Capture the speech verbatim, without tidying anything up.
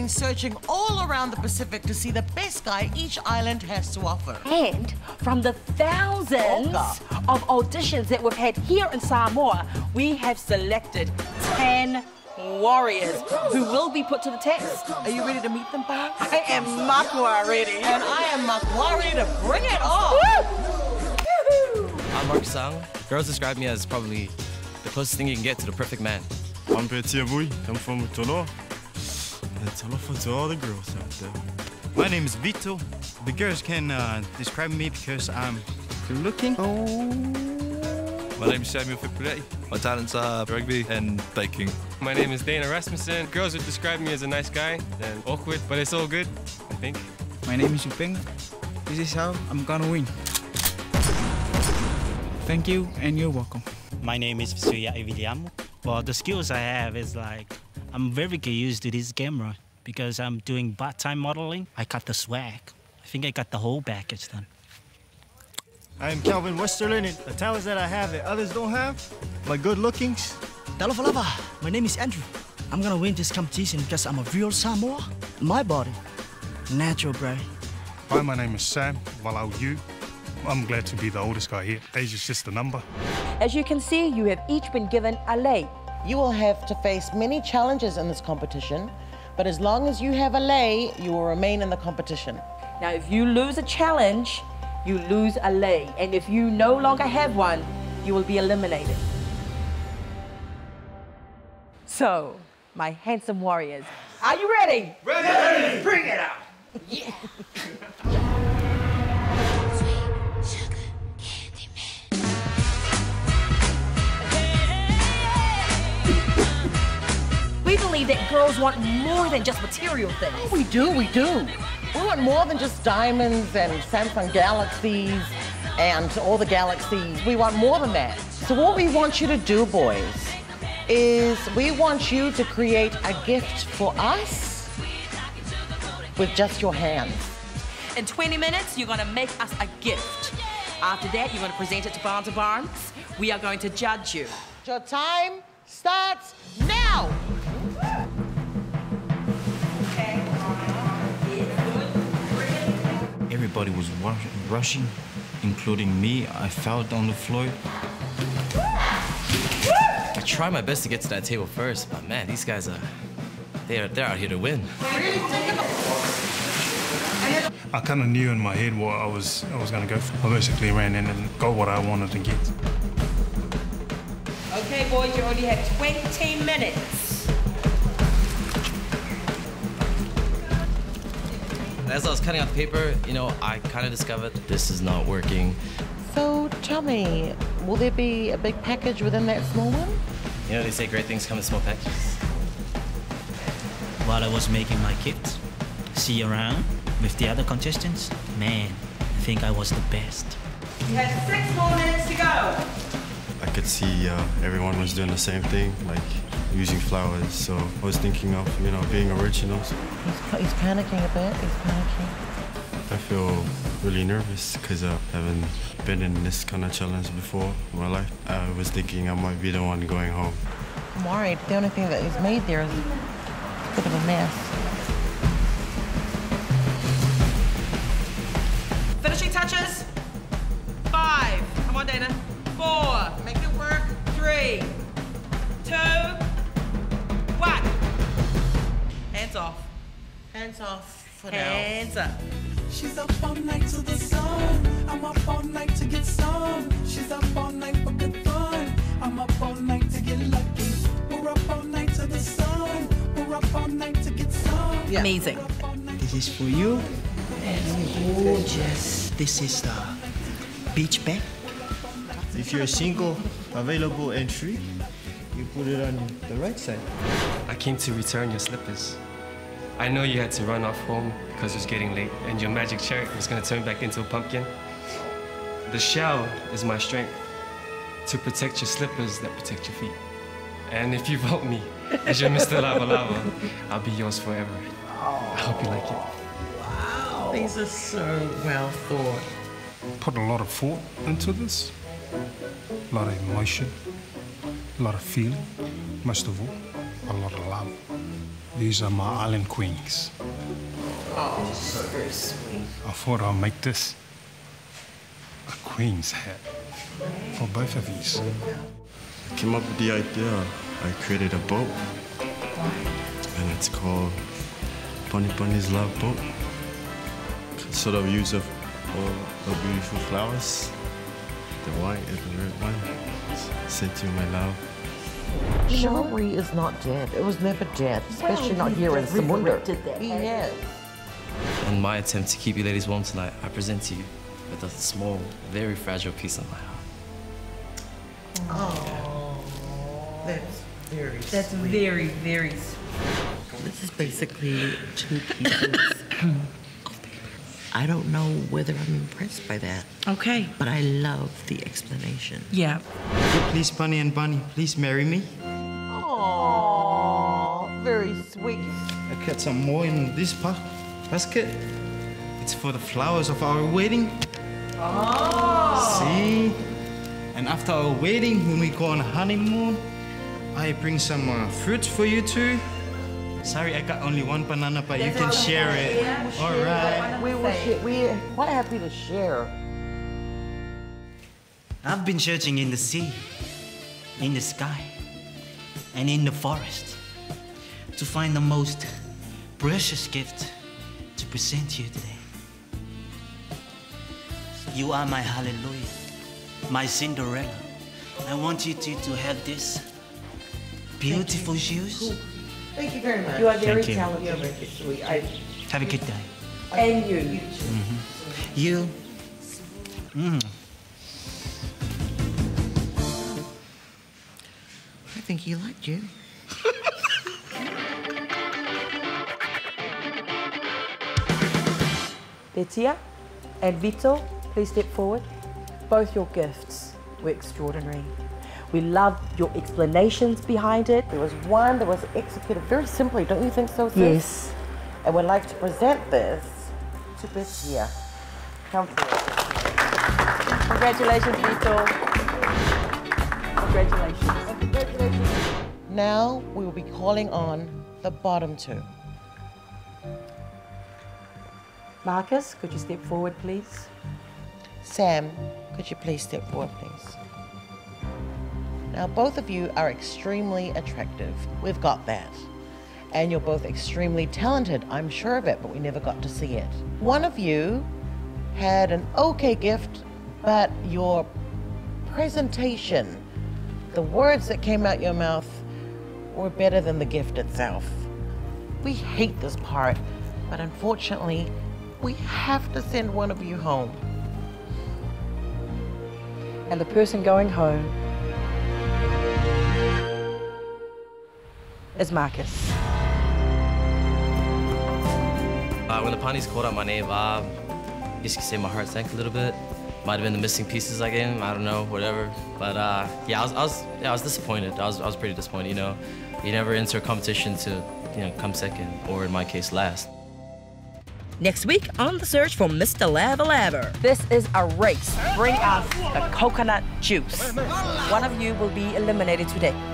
been searching all around the Pacific to see the best guy each island has to offer. And from the thousands Oka. of auditions that we've had here in Samoa, we have selected ten warriors who will be put to the test. Are you ready to meet them, Bob? I am Makwa ready. And I am Makwa ready to bring it on. Woo! I'm Mark Sung. Girls describe me as probably the closest thing you can get to the perfect man. I'm Petia Bui. I'm from Tono. That's all for to all the girls out there. My name is Vito. The girls can uh, describe me because I'm good looking. Oh. My name is Samuel Fipurei. My talents are rugby and baking. My name is Dana Rasmussen. Girls would describe me as a nice guy and awkward, but it's all good, I think. My name is Uping. This is how I'm gonna win. Thank you, and you're welcome. My name is Suya Evidiamo. Well, the skills I have is like, I'm very used to this camera because I'm doing part-time modeling. I got the swag. I think I got the whole package done. I am Kelvin Westerlin, and the talents that I have that others don't have, my good lookings. Lava Lava, my name is Andrew. I'm gonna win this competition because I'm a real Samoa. My body, natural, bro. Hi, my name is Sam Valau. I'm glad to be the oldest guy here. Age is just a number. As you can see, you have each been given a lei. You will have to face many challenges in this competition, but as long as you have a lei, you will remain in the competition. Now, if you lose a challenge, you lose a lei, and if you no longer have one, you will be eliminated. So, my handsome warriors, are you ready? Ready! Ready. Bring it up! Yeah! Sweet sugar candy man. We believe that girls want more than just material things. Oh, we do, we do. We want more than just diamonds and Samsung galaxies and all the galaxies. We want more than that. So what we want you to do, boys, is we want you to create a gift for us with just your hands. In twenty minutes, you're going to make us a gift. After that, you're going to present it to Barnes and Barnes. We are going to judge you. Your time starts now. Everybody was rushing, including me. I fell down the floor. I tried my best to get to that table first, but man, these guys are, they're, they're out here to win. I kind of knew in my head what I was, I was going to go for. I basically ran in and got what I wanted to get. Okay, boys, you only had twenty minutes. As I was cutting out the paper, you know, I kind of discovered this is not working. So, tell me, will there be a big package within that small one? You know, they say great things come in small packages. While I was making my kit, see around with the other contestants, man, I think I was the best. You had six more minutes to go. I could see uh, everyone was doing the same thing, like using flowers, so I was thinking of, you know, being original. So. He's, he's panicking a bit, he's panicking. I feel really nervous because I haven't been in this kind of challenge before in my life. I was thinking I might be the one going home. I'm worried. The only thing that he's made there is a bit of a mess. Finishing touches. Five. Come on, Dana. Four. Make it work. Three. Two. One. Hands off. Hands off for now. Hands up. She's up all night to the sun. I'm up all night to get some. She's up all night for good fun. I'm up all night to get lucky. We're up all night to the sun. We're up all night to get some. Yeah. Amazing. This is for you. And gorgeous. This is the beach bag. If you're single, available, and free, you put it on the right side. I came to return your slippers. I know you had to run off home because it was getting late, and your magic shirt was going to turn back into a pumpkin. The shell is my strength to protect your slippers that protect your feet. And if you vote me as your Mister Lava Lava, I'll be yours forever. Oh, I hope you like it. Wow. These are so well thought. Put a lot of thought into this, a lot of emotion, a lot of feeling, most of all, a lot of love. These are my island queens. Oh, very sweet. I thought I'll make this a queen's hat for both of these. I came up with the idea. I created a boat, and it's called Pony Pony's Love Boat. Sort of use of all the beautiful flowers, the white and the red one. Say to you, my love. Jewelry is not dead. It was never dead, especially well, not here in Samunda. He has. In my attempt to keep you ladies warm tonight, I present to you with a small, very fragile piece of my heart. Oh, that's very sweet. That's very, very sweet. This is basically two pieces of paper. I don't know whether I'm impressed by that. Okay. But I love the explanation. Yeah. Please, Bunny and Bunny, please marry me. Aww, very sweet. I cut some more in this basket. It's for the flowers of our wedding. Oh. See? And after our wedding, when we go on honeymoon, I bring some uh, fruits for you two. Sorry, I got only one banana, but That's you can share it. Yeah. All right. We will share. We're quite happy to share. I've been searching in the sea, in the sky, and in the forest to find the most precious gift to present you today. You are my hallelujah, my Cinderella. I want you to, to have this beautiful shoes. Cool. Thank you very much. You are very Thank talented. You. Very sweet. I, have a good day. And you. You too. Mm -hmm. You. Mm. I think he liked you. Petia and Vito, please step forward. Both your gifts were extraordinary. We loved your explanations behind it. There was one that was executed very simply, don't you think so, Sis? Yes. And we'd like to present this to Petia. Come forward. Congratulations, Vito. Congratulations. Now we will be calling on the bottom two. Marcus, could you step forward, please? Sam, could you please step forward, please? Now, both of you are extremely attractive. We've got that. And you're both extremely talented. I'm sure of it, but we never got to see it. One of you had an okay gift, but your presentation, the words that came out your mouth, were better than the gift itself. We hate this part, but unfortunately, we have to send one of you home. And the person going home is Marcus. Uh, when the Ponies called out my name, uh, you can say my heart sank a little bit. Might have been the missing pieces I gave him, I don't know, whatever. But uh, yeah, I was, I was, yeah, I was disappointed. I was, I was pretty disappointed, you know. You never enter a competition to, you know, come second, or in my case, last. Next week on The Search for Mister Lava Lava. This is a race. Bring us the coconut juice. One of you will be eliminated today.